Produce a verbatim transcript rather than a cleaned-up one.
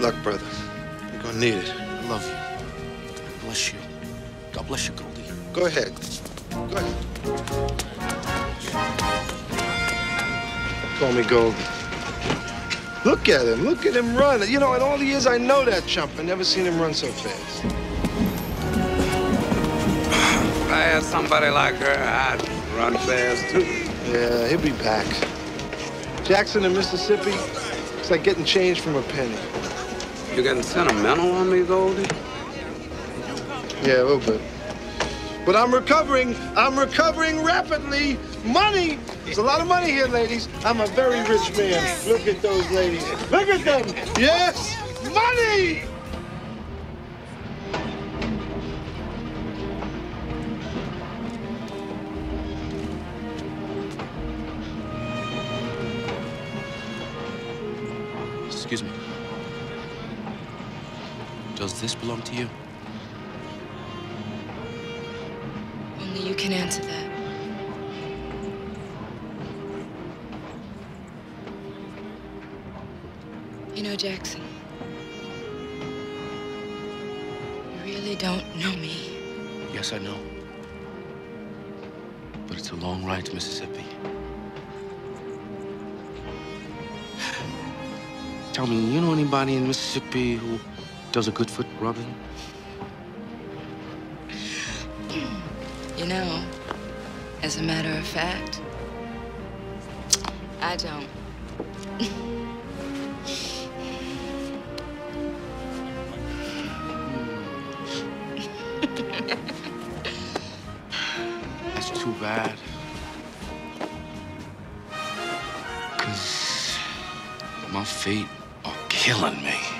luck, brother. You're gonna need it. I love you. God bless you. God bless you, Goldie. Go ahead. Go ahead. Call me Goldie. Look at him. Look at him run. You know, in all the years I know that chump, I never seen him run so fast. If I had somebody like her, I'd run fast, too. Yeah, he'll be back. Jackson in Mississippi, it's like getting change from a penny. You getting sentimental on me, Goldie? Yeah, a little bit. But I'm recovering. I'm recovering rapidly. Money. There's a lot of money here, ladies. I'm a very rich man. Look at those ladies. Look at them. Yes, money. Excuse me. Does this belong to you? Only you can answer that. You know, Jackson, you really don't know me. Yes, I know. But it's a long ride to Mississippi. Tell me, you know anybody in Mississippi who does a good foot rubbing? You know, as a matter of fact, I don't. That's too bad. Because my feet are killing me.